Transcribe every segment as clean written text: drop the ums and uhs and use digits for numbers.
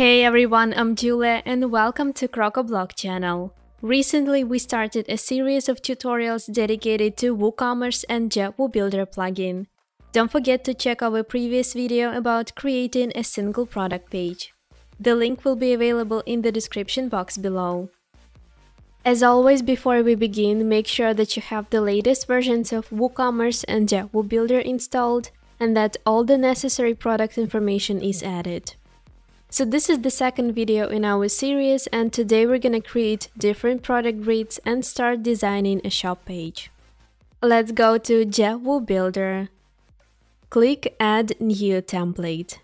Hey everyone, I'm Julia and welcome to Crocoblock channel. Recently we started a series of tutorials dedicated to WooCommerce and JetWooBuilder plugin. Don't forget to check our previous video about creating a single product page. The link will be available in the description box below. As always, before we begin, make sure that you have the latest versions of WooCommerce and JetWooBuilder installed and that all the necessary product information is added. So this is the second video in our series, and today we're gonna create different product grids and start designing a shop page. Let's go to JetWooBuilder. Click Add New Template.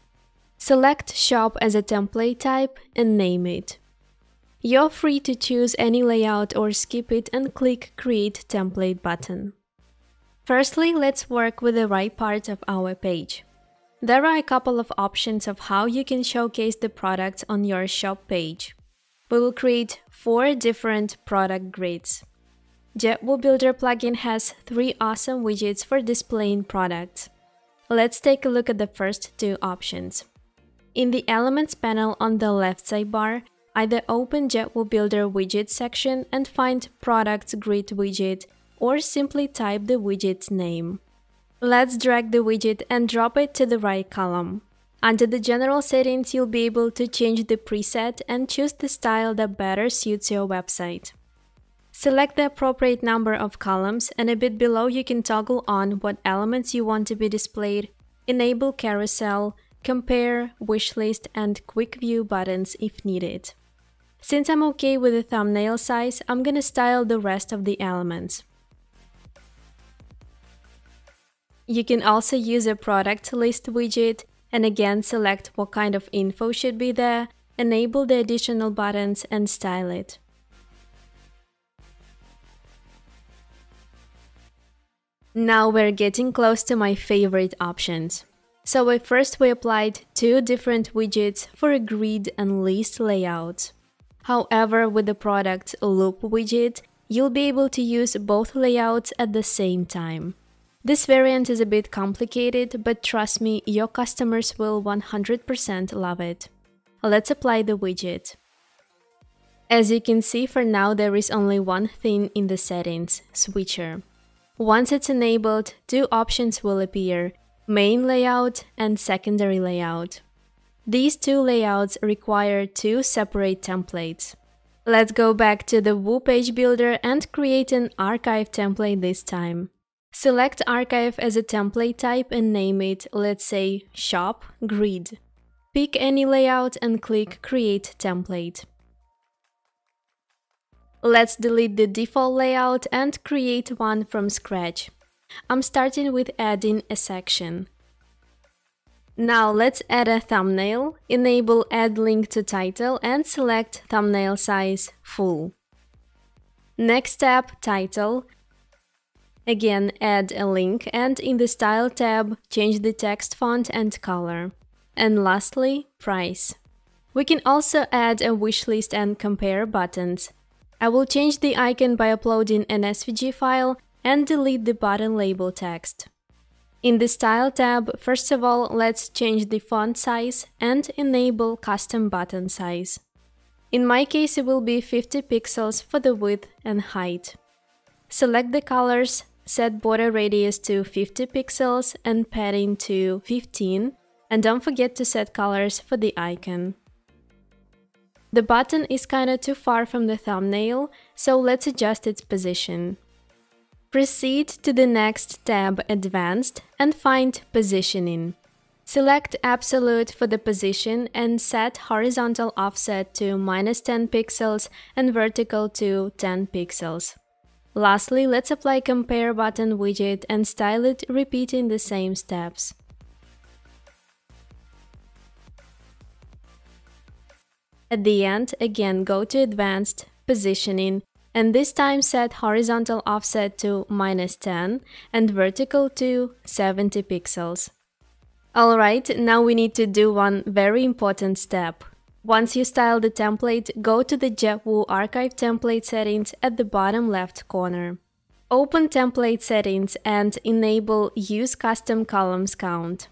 Select Shop as a template type and name it. You're free to choose any layout or skip it and click Create Template button. Firstly, let's work with the right part of our page. There are a couple of options of how you can showcase the products on your shop page. We will create 4 different product grids. JetWooBuilder plugin has 3 awesome widgets for displaying products. Let's take a look at the first 2 options. In the Elements panel on the left sidebar, either open JetWooBuilder widget section and find Products Grid widget, or simply type the widget's name. Let's drag the widget and drop it to the right column. Under the general settings, you'll be able to change the preset and choose the style that better suits your website. Select the appropriate number of columns, and a bit below you can toggle on what elements you want to be displayed, enable carousel, compare, wishlist, and quick view buttons if needed. Since I'm okay with the thumbnail size, I'm gonna style the rest of the elements. You can also use a product list widget and again select what kind of info should be there, enable the additional buttons and style it. Now we're getting close to my favorite options. So at first we applied 2 different widgets for a grid and list layout. However, with the product loop widget, you'll be able to use both layouts at the same time. This variant is a bit complicated, but trust me, your customers will 100% love it. Let's apply the widget. As you can see, for now there is only one thing in the settings – switcher. Once it's enabled, 2 options will appear – main layout and secondary layout. These 2 layouts require 2 separate templates. Let's go back to the Woo Page Builder and create an archive template this time. Select Archive as a template type and name it, let's say, Shop Grid. Pick any layout and click Create Template. Let's delete the default layout and create one from scratch. I'm starting with adding a section. Now let's add a thumbnail, enable Add Link to Title and select Thumbnail Size Full. Next step, Title. Again, add a link and in the Style tab, change the text font and color. And lastly, price. We can also add a wishlist and compare buttons. I will change the icon by uploading an SVG file and delete the button label text. In the Style tab, first of all, let's change the font size and enable custom button size. In my case, it will be 50 pixels for the width and height. Select the colors. Set border radius to 50 pixels and padding to 15, and don't forget to set colors for the icon. The button is kinda too far from the thumbnail, so let's adjust its position. Proceed to the next tab, Advanced, and find Positioning. Select Absolute for the position and set horizontal offset to -10 pixels and vertical to 10 pixels. Lastly, let's apply Compare button widget and style it, repeating the same steps. At the end, again go to Advanced, Positioning, and this time set horizontal offset to -10 and vertical to 70 pixels. Alright, now we need to do one very important step. Once you style the template, go to the JetWoo Archive Template settings at the bottom left corner. Open Template settings and enable Use Custom Columns Count.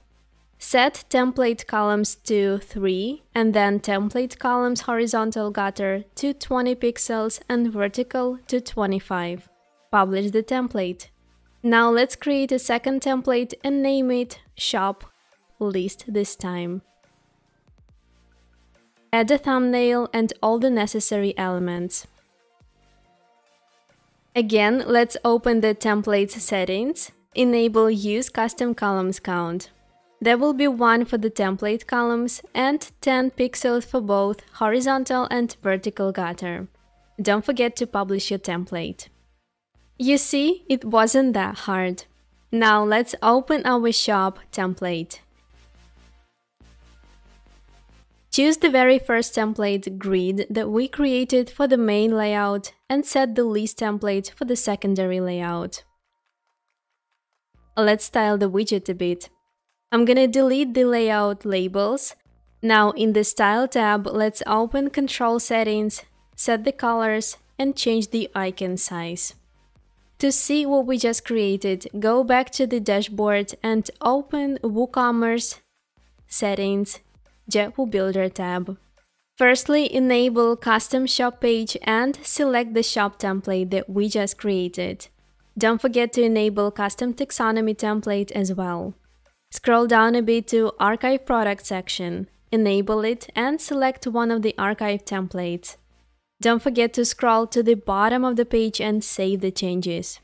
Set template columns to 3 and then template columns horizontal gutter to 20 pixels and vertical to 25. Publish the template. Now let's create a second template and name it Shop List this time. Add a thumbnail and all the necessary elements. Again, let's open the template's settings, enable Use Custom Columns Count. There will be 1 for the template columns and 10 pixels for both horizontal and vertical gutter. Don't forget to publish your template. You see, it wasn't that hard. Now let's open our shop template. Choose the very first template grid that we created for the main layout and set the list template for the secondary layout. Let's style the widget a bit. I'm gonna delete the layout labels. Now in the Style tab, let's open Control Settings, set the colors and change the icon size. To see what we just created, go back to the dashboard and open WooCommerce, Settings, JetWooBuilder tab. Firstly, enable Custom Shop Page and select the shop template that we just created. Don't forget to enable Custom Taxonomy template as well. Scroll down a bit to Archive Product section, enable it and select one of the archive templates. Don't forget to scroll to the bottom of the page and save the changes.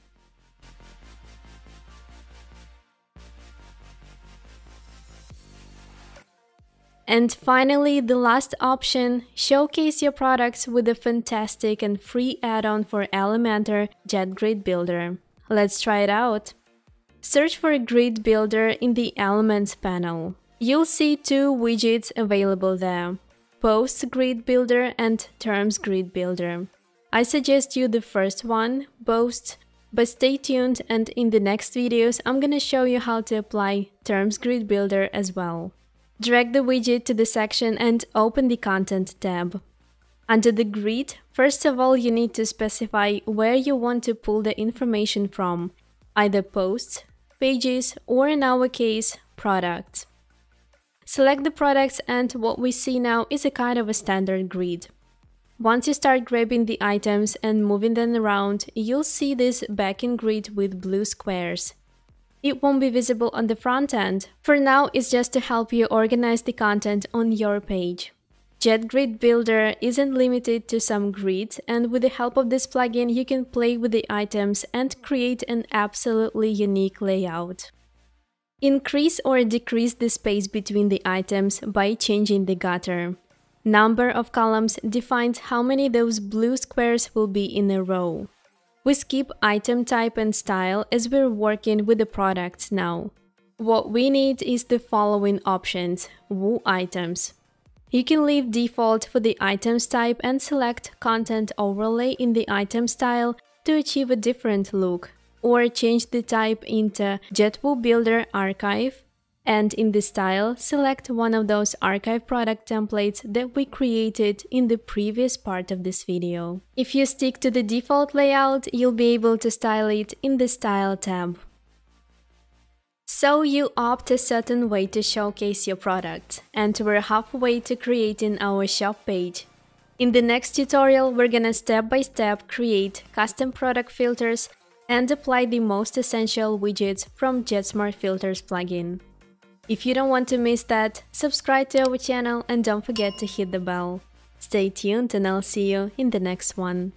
And finally, the last option, showcase your products with a fantastic and free add-on for Elementor JetGrid Builder. Let's try it out. Search for a grid builder in the Elements panel. You'll see 2 widgets available there: Posts Grid Builder and Terms Grid Builder. I suggest you the first one, Posts, but stay tuned and in the next videos I'm gonna show you how to apply Terms Grid Builder as well. Drag the widget to the section and open the Content tab. Under the grid, first of all you need to specify where you want to pull the information from, either posts, pages, or in our case, products. Select the products and what we see now is a kind of a standard grid. Once you start grabbing the items and moving them around, you'll see this back-end grid with blue squares. It won't be visible on the front end. For now, it's just to help you organize the content on your page. JetGrid Builder isn't limited to some grids, and with the help of this plugin you can play with the items and create an absolutely unique layout. Increase or decrease the space between the items by changing the gutter. Number of columns defines how many those blue squares will be in a row. We skip item type and style as we're working with the products now. What we need is the following options: Woo items. You can leave default for the items type and select content overlay in the item style to achieve a different look, or change the type into JetWooBuilder Archive and in the style select one of those archive product templates that we created in the previous part of this video. If you stick to the default layout, you'll be able to style it in the Style tab. So you opt a certain way to showcase your product, and we're halfway to creating our shop page. In the next tutorial, we're gonna step by step create custom product filters and apply the most essential widgets from JetSmart Filters plugin. If you don't want to miss that, subscribe to our channel and don't forget to hit the bell. Stay tuned and I'll see you in the next one.